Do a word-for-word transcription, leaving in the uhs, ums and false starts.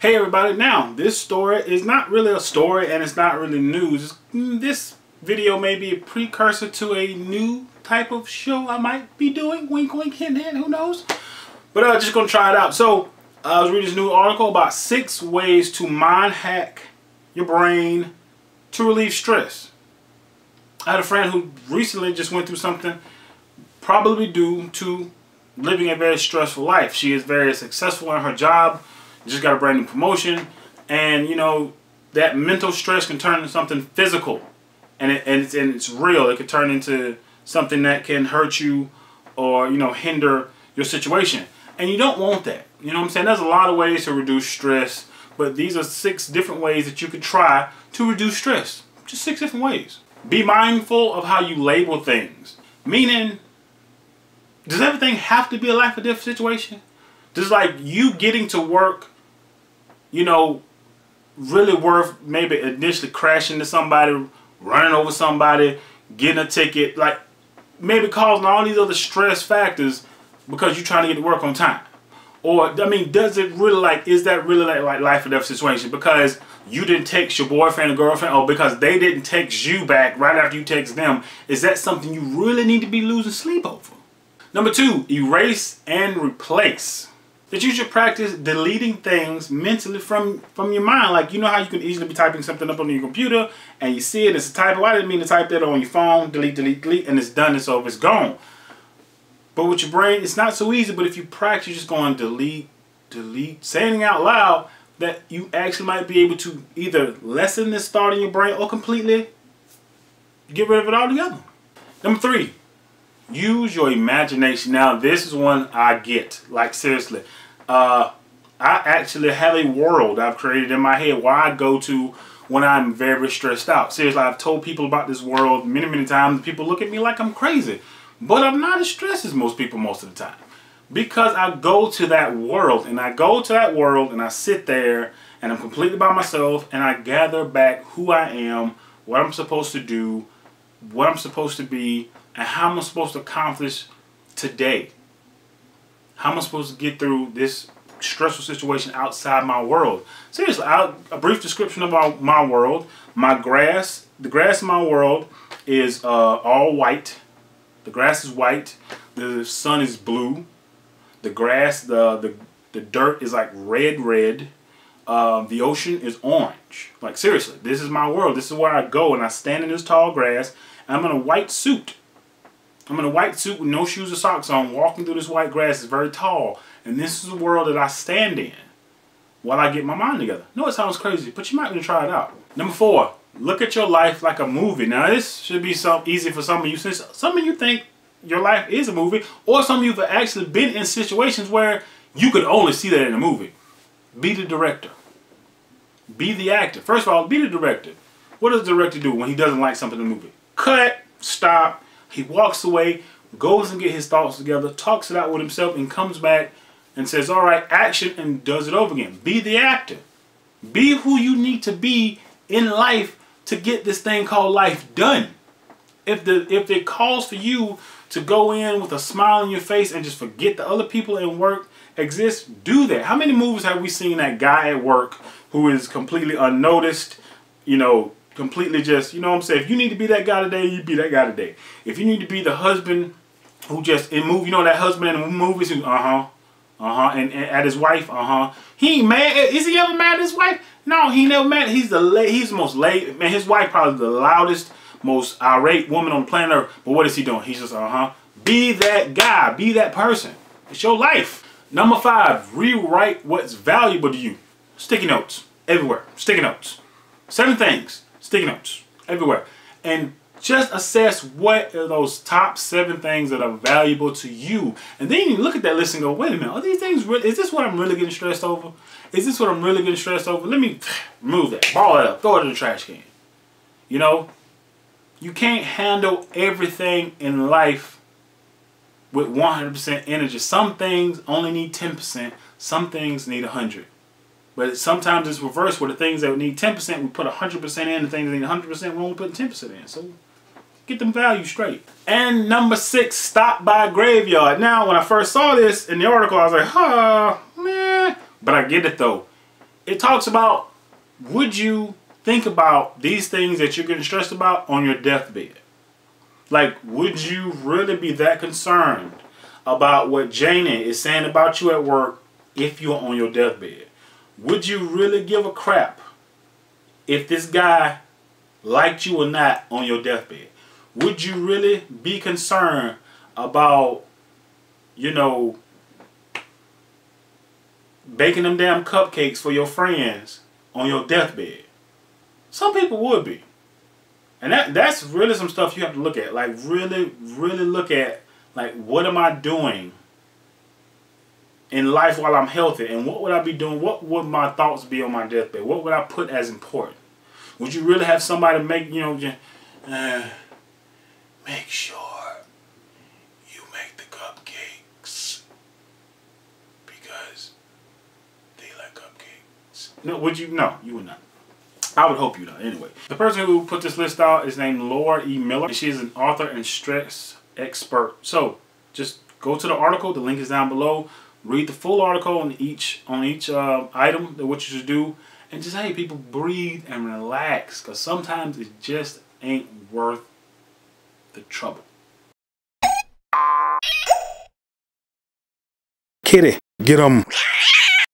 Hey everybody, now this story is not really a story and it's not really news. This video may be a precursor to a new type of show I might be doing. Wink wink, hint hint, who knows? But I'm uh, just gonna try it out. So uh, I was reading this new article about six ways to mind hack your brain to relieve stress. I had a friend who recently just went through something probably due to living a very stressful life. She is very successful in her job. Just got a brand new promotion, and you know that mental stress can turn into something physical, and it, and it's and it's real. It could turn into something that can hurt you, or you know hinder your situation, and you don't want that. You know what I'm saying? There's a lot of ways to reduce stress, but these are six different ways that you could try to reduce stress. Just six different ways. Be mindful of how you label things. Meaning, does everything have to be a life or death situation? Just like you getting to work, you know, really worth maybe initially crashing into somebody, running over somebody, getting a ticket, like maybe causing all these other stress factors because you're trying to get to work on time. Or, I mean, does it really like, is that really like, like life or death situation? Because you didn't text your boyfriend or girlfriend, or because they didn't text you back right after you text them. Is that something you really need to be losing sleep over? Number two, erase and replace. That you should practice deleting things mentally from, from your mind. Like, you know how you can easily be typing something up on your computer and you see it, it's a typo. I didn't mean to type that on your phone. Delete, delete, delete, and it's done, it's over, it's gone. But with your brain, it's not so easy, but if you practice just going delete, delete, saying out loud, that you actually might be able to either lessen this thought in your brain or completely get rid of it altogether. Number three, use your imagination. Now, this is one I get. Like, seriously. Uh, I actually have a world I've created in my head where I go to when I'm very stressed out. Seriously, I've told people about this world many, many times. People look at me like I'm crazy. But I'm not as stressed as most people most of the time. Because I go to that world. And I go to that world and I sit there and I'm completely by myself. And I gather back who I am, what I'm supposed to do, what I'm supposed to be. And how am I supposed to accomplish today? How am I supposed to get through this stressful situation outside my world? Seriously, I, a brief description of my, my world. My grass, the grass in my world is uh, all white. The grass is white. The sun is blue. The grass, the, the, the dirt is like red, red. Uh, the ocean is orange. Like seriously, this is my world. This is where I go and I stand in this tall grass. And I'm in a white suit. I'm in a white suit with no shoes or socks on, walking through this white grass. It's very tall. And this is the world that I stand in while I get my mind together. No, it sounds crazy, but you might want to try it out. Number four, look at your life like a movie. Now, this should be so easy for some of you, since some of you think your life is a movie, or some of you have actually been in situations where you could only see that in a movie. Be the director. Be the actor. First of all, be the director. What does the director do when he doesn't like something in the movie? Cut, stop. He walks away, goes and gets his thoughts together, talks it out with himself, and comes back and says, all right, action, and does it over again. Be the actor. Be who you need to be in life to get this thing called life done. If, the, if it calls for you to go in with a smile on your face and just forget the other people at work exist, do that. How many movies have we seen that guy at work who is completely unnoticed, you know, completely just, you know what I'm saying, if you need to be that guy today, you be that guy today. If you need to be the husband who just, in movie, you know that husband in the movies who, uh-huh, uh-huh, and, and at his wife, uh-huh. He ain't mad. Is he ever mad at his wife? No, he never mad. He's the la he's the most late, man, his wife probably the loudest, most irate woman on planet Earth. But what is he doing? He's just, uh-huh. Be that guy. Be that person. It's your life. Number five, rewrite what's valuable to you. Sticky notes. Everywhere. Sticky notes. Seven things. Sticky notes everywhere, and just assess what are those top seven things that are valuable to you, and then you look at that list and go, wait a minute, are these things really, is this what I'm really getting stressed over? Is this what I'm really getting stressed over? Let me remove that, ball it up, throw it in the trash can. You know, you can't handle everything in life with one hundred percent energy. Some things only need ten percent, some things need one hundred. But sometimes it's reversed where the things that need ten percent, we put one hundred percent in. The things that need one hundred percent, we're only putting ten percent in. So get them value straight. And number six, stop by graveyard. Now, when I first saw this in the article, I was like, huh, meh. But I get it, though. it talks about, would you think about these things that you're getting stressed about on your deathbed? Like, would you really be that concerned about what Jana is saying about you at work if you're on your deathbed? Would you really give a crap if this guy liked you or not on your deathbed? Would you really be concerned about, you know, baking them damn cupcakes for your friends on your deathbed? Some people would be. And that that's really some stuff you have to look at. Like, really, really look at, like, what am I doing in life while I'm healthy? And what would I be doing? What would my thoughts be on my deathbed? What would I put as important? Would you really have somebody make, you know, just, uh, make sure you make the cupcakes because they like cupcakes? No, would you? No, you would not. I would hope you don't. Anyway, the person who put this list out is named Laura E Miller. She is an author and stress expert. So just go to the article. The link is down below. Read the full article on each on each uh, item that what you should do, and just, hey, people, breathe and relax, because sometimes it just ain't worth the trouble. Kitty, get 'em.